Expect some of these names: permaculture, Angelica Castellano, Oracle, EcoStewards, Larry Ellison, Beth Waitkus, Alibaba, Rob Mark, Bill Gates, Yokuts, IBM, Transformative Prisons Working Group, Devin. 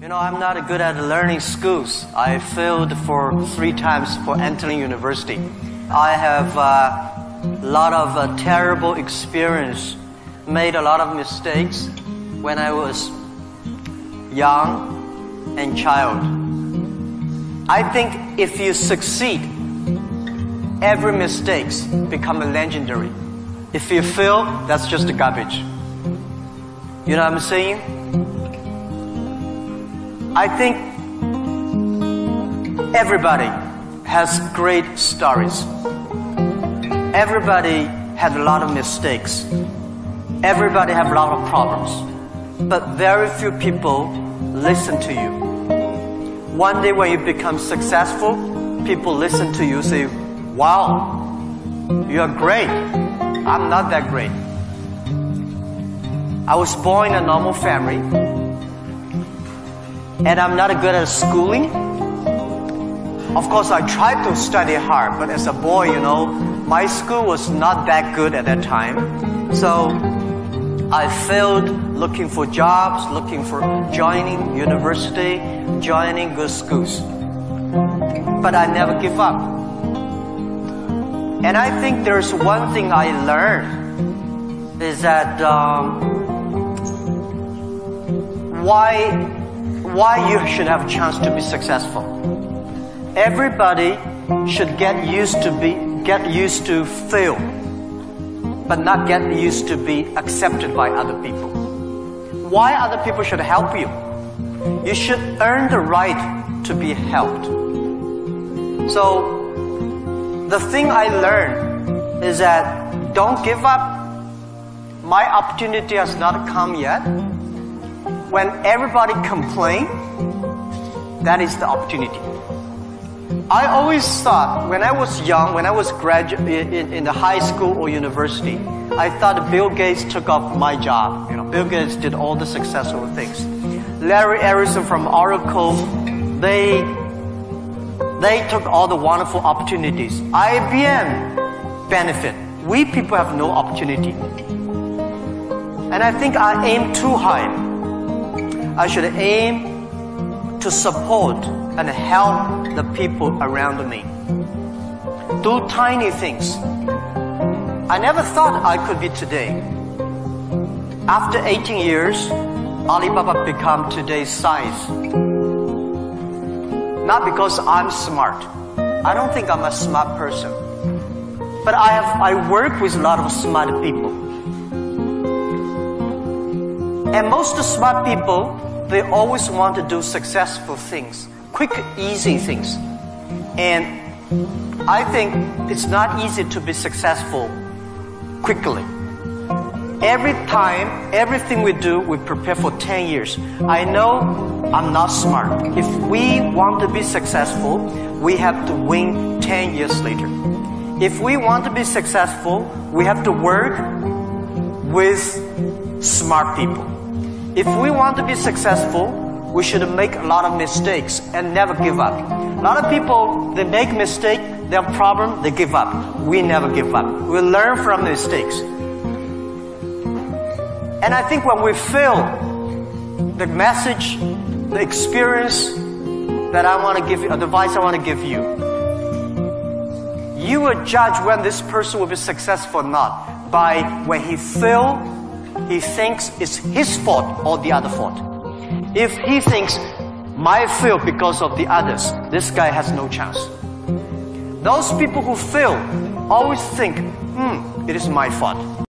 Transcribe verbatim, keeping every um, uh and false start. You know, I'm not good at learning schools. I failed for three times for entering university. I have a lot of uh, terrible experience, made a lot of mistakes when I was young and child. I think if you succeed, every mistake becomes legendary. If you fail, that's just garbage. You know what I'm saying? I think everybody has great stories. Everybody had a lot of mistakes. Everybody have a lot of problems. But very few people listen to you. One day when you become successful, people listen to you, say, wow, you're great. I'm not that great. I was born in a normal family, and I'm not good at schooling. Of course, I tried to study hard, but as a boy, you know, my school was not that good at that time. So I failed looking for jobs, looking for joining university, joining good schools. But I never give up. And I think there's one thing I learned is that um, why why you should have a chance to be successful. Everybody should get used to be get used to fail, but not get used to be accepted by other people. Why other people should help you? You should earn the right to be helped. So the thing I learned is that don't give up. My opportunity has not come yet. When everybody complains, that is the opportunity. I always thought, when I was young, when I was graduate in, in the high school or university, I thought Bill Gates took off my job. You know, Bill Gates did all the successful things. Larry Ellison from Oracle, they they took all the wonderful opportunities. I B M benefit. We people have no opportunity, and I think I aim too high. I should aim to support and help the people around me. Do tiny things. I never thought I could be today. After eighteen years, Alibaba became today's size. Not because I'm smart. I don't think I'm a smart person. But I have I work with a lot of smart people. And most smart people, they always want to do successful things, quick, easy things. And I think it's not easy to be successful quickly. Every time, everything we do, we prepare for ten years. I know I'm not smart. If we want to be successful, we have to win ten years later. If we want to be successful, we have to work with smart people. If we want to be successful, we should make a lot of mistakes and never give up. A lot of people, they make mistakes, they have problems, they give up. We never give up. We learn from mistakes. And I think when we fail, the message, the experience that I want to give you, advice I want to give you, you will judge when this person will be successful or not by when he failed. He thinks it's his fault or the other fault. If he thinks, my fail because of the others, this guy has no chance. Those people who fail always think, hmm, it is my fault.